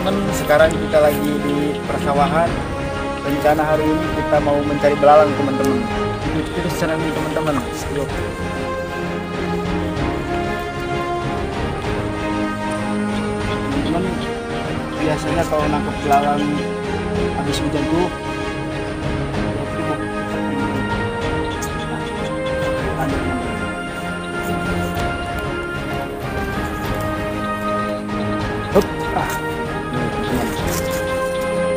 teman-teman, sekarang kita lagi di persawahan. Rencana hari ini kita mau mencari belalang, teman-teman. Ikuti terus channel ini, teman-teman. Yuk. Teman-teman, biasanya kalau nangkep belalang habis hujan tuh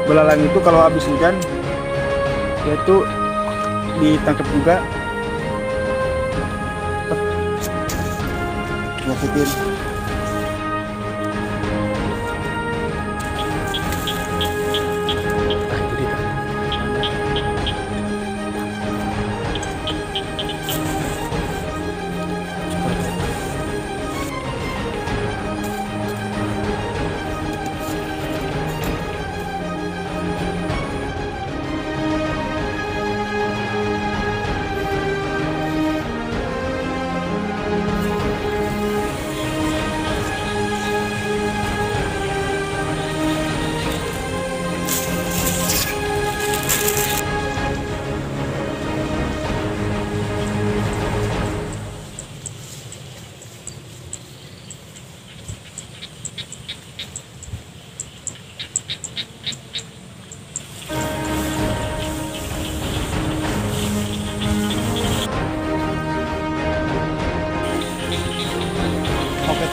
belalang itu kalau habis hujan yaitu ditangkap juga. Masukin.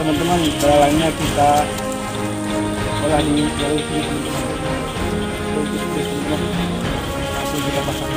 Teman-teman, belalangnya kita olah di jalur ini, teman-teman. Langsung kita pasang.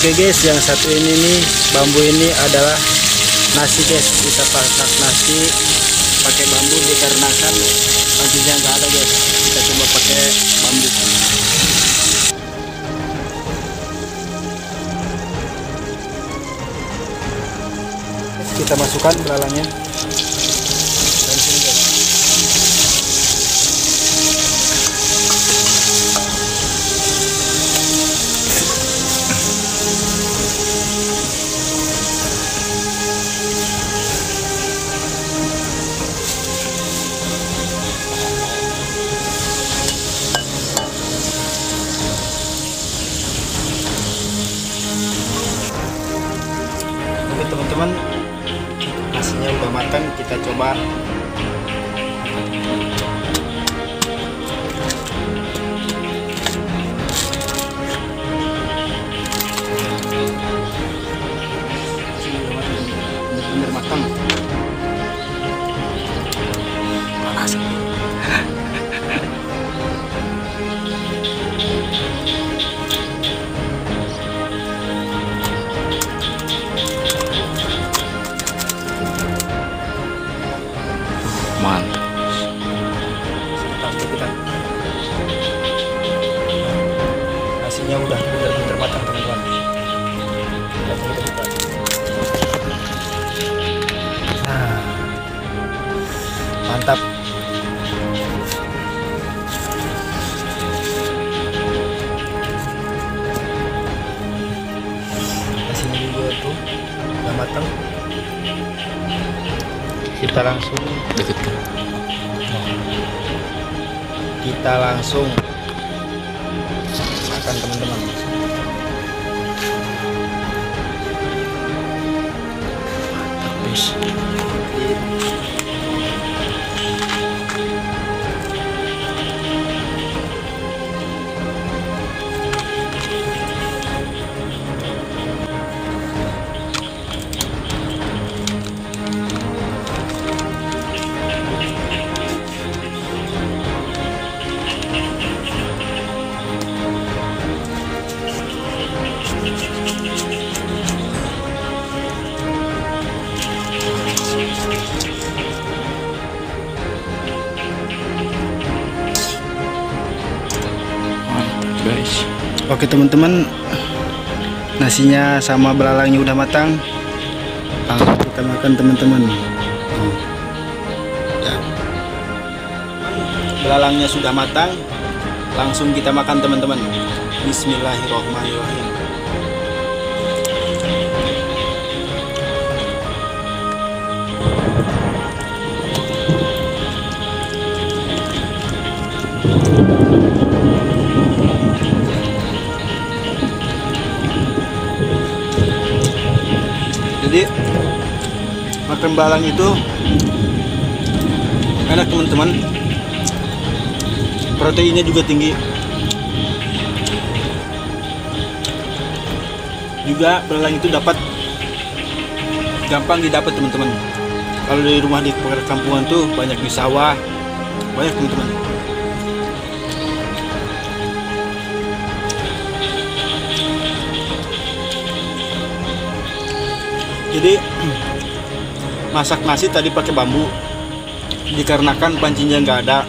Oke guys, yang satu ini nih, bambu ini adalah nasi guys. Kita pasak nasi pakai bambu dikarenakan pancinya nggak ada guys. Kita coba pakai bambu. Kita masukkan belalangnya. Teman-teman, nasinya udah matang, kita coba. Bener-bener matang, panas. Nasinya udah benar-benar matang, teman-teman. Nah, mantap. Nasinya juga tuh udah matang. Kita langsung dekatkan. Kita langsung makan, teman-teman. Oke teman-teman, nasinya sama belalangnya udah matang. Kita makan teman-teman. Belalangnya sudah matang, langsung kita makan teman-teman. Bismillahirrahmanirrahim. Jadi makan belalang itu enak teman-teman, proteinnya juga tinggi. Juga belalang itu dapat gampang didapat teman-teman. Kalau di rumah di perkampungan tuh banyak di sawah, banyak teman-teman. Jadi masak nasi tadi pakai bambu, dikarenakan pancinya nggak ada,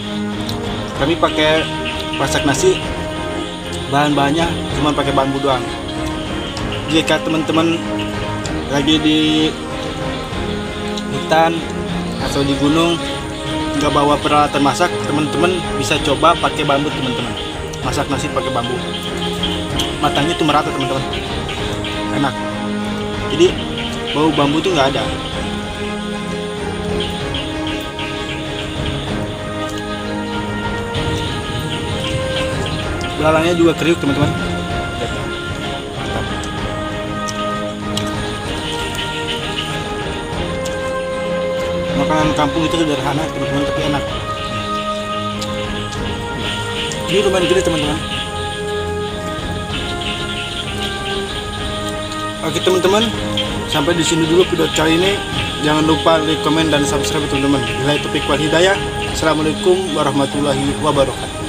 kami pakai masak nasi bahan-bahannya cuma pakai bambu doang. Jika teman-teman lagi di hutan atau di gunung nggak bawa peralatan masak, teman-teman bisa coba pakai bambu teman-teman. Masak nasi pakai bambu, matangnya tuh merata teman-teman, enak. Jadi bau bambu tuh nggak ada. Belalangnya juga kriuk teman-teman. Mantap. Makanan kampung itu sederhana teman-teman, tapi enak. Ini lumayan gede teman-teman. Oke teman-teman, sampai di sini dulu video kali ini. Jangan lupa like, komen, dan subscribe teman-teman. Bila itu Taufiq wal Hidayah. Assalamualaikum warahmatullahi wabarakatuh.